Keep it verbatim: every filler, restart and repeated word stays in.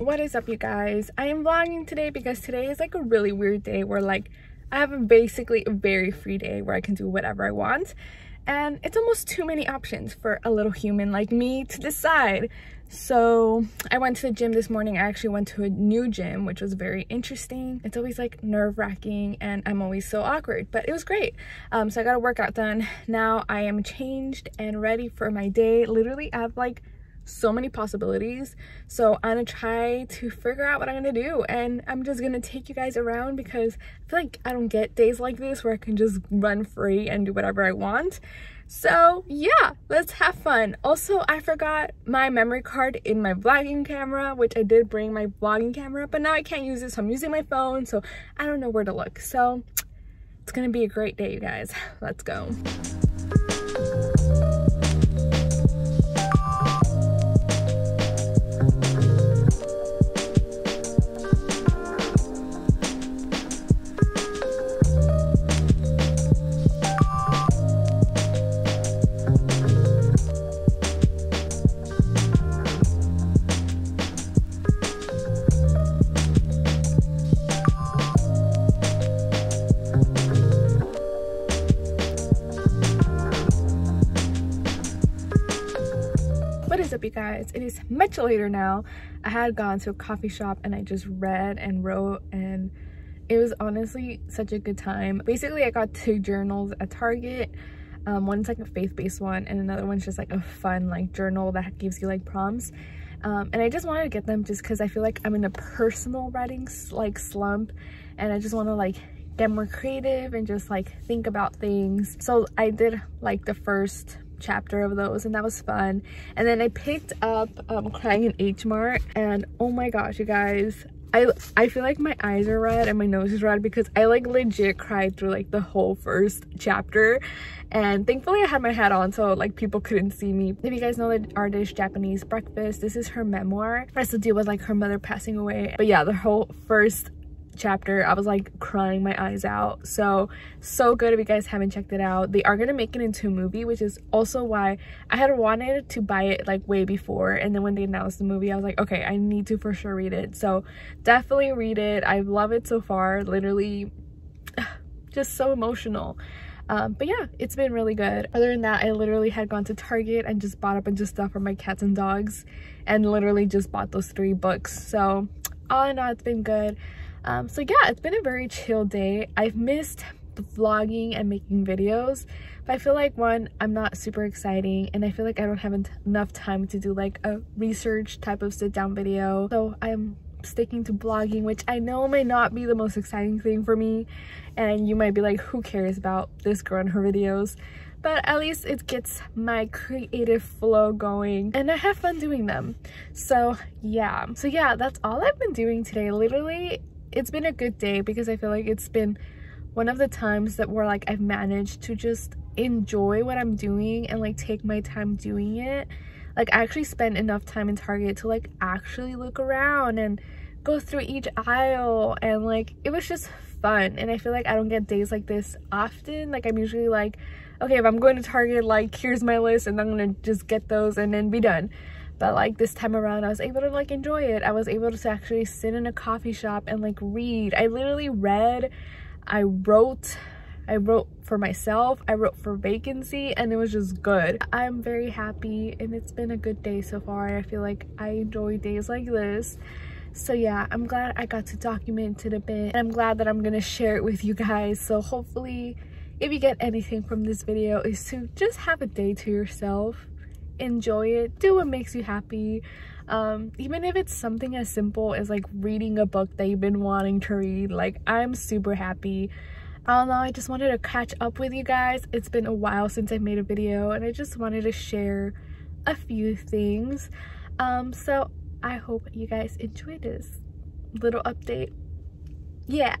What is up, you guys? I am vlogging today because today is like a really weird day where like I have a basically a very free day where I can do whatever I want, and it's almost too many options for a little human like me to decide. So I went to the gym this morning. I actually went to a new gym, which was very interesting. It's always like nerve-wracking and I'm always so awkward, but it was great. Um, so I got a workout done. Now I am changed and ready for my day. Literally I have like so many possibilities, so I'm gonna try to figure out what I'm gonna do, and I'm just gonna take you guys around because I feel like I don't get days like this where I can just run free and do whatever I want. So yeah, let's have fun. Also, I forgot my memory card in my vlogging camera, which I did bring my vlogging camera, but now I can't use it, so I'm using my phone, so I don't know where to look. So it's gonna be a great day, you guys. Let's go. You guys, it is much later now. I had gone to a coffee shop and I just read and wrote, and it was honestly such a good time. Basically, I got two journals at Target. Um, one's like a faith-based one and another one's just like a fun like journal that gives you like prompts. Um, and I just wanted to get them just because I feel like I'm in a personal writing like slump, and I just want to like get more creative and just like think about things. So I did like the first chapter of those and that was fun, and then I picked up um Crying in H Mart, and oh my gosh, you guys, I I feel like my eyes are red and my nose is red because I like legit cried through like the whole first chapter, and thankfully I had my hat on so like people couldn't see me. If you guys know the artist Japanese Breakfast, this is her memoir. It has to deal with like her mother passing away, but yeah, the whole first chapter I was like crying my eyes out. So so good. If you guys haven't checked it out, they are gonna make it into a movie, which is also why I had wanted to buy it like way before, and then when they announced the movie I was like, okay, I need to for sure read it. So definitely read it. I love it so far. Literally just so emotional. Um, but yeah, it's been really good. Other than that, I literally had gone to Target and just bought a bunch of stuff for my cats and dogs, and literally just bought those three books. So all in all, it's been good. Um, so yeah, it's been a very chill day. I've missed vlogging and making videos, but I feel like one, I'm not super exciting, and I feel like I don't have en enough time to do like a research type of sit down video. So I'm sticking to blogging, which I know may not be the most exciting thing for me, and you might be like, who cares about this girl and her videos? But at least it gets my creative flow going and I have fun doing them. So yeah, so yeah, that's all I've been doing today. Literally, it's been a good day because I feel like it's been one of the times that where like I've managed to just enjoy what I'm doing and like take my time doing it. Like I actually spent enough time in Target to like actually look around and go through each aisle, and like it was just fun, and I feel like I don't get days like this often. Like I'm usually like, okay, if I'm going to Target, like here's my list and I'm gonna just get those and then be done. But like this time around I was able to like enjoy it. I was able to actually sit in a coffee shop and like read. I literally read, I wrote, I wrote for myself, I wrote for vacancy, and it was just good. I'm very happy and it's been a good day so far. I feel like I enjoy days like this. So yeah, I'm glad I got to document it a bit, and I'm glad that I'm gonna share it with you guys. So hopefully if you get anything from this video is to just have a day to yourself. Enjoy it, do what makes you happy, um even if it's something as simple as like reading a book that you've been wanting to read. Like I'm super happy. I don't know, I just wanted to catch up with you guys. It's been a while since I made a video and I just wanted to share a few things. Um so I hope you guys enjoyed this little update. Yeah.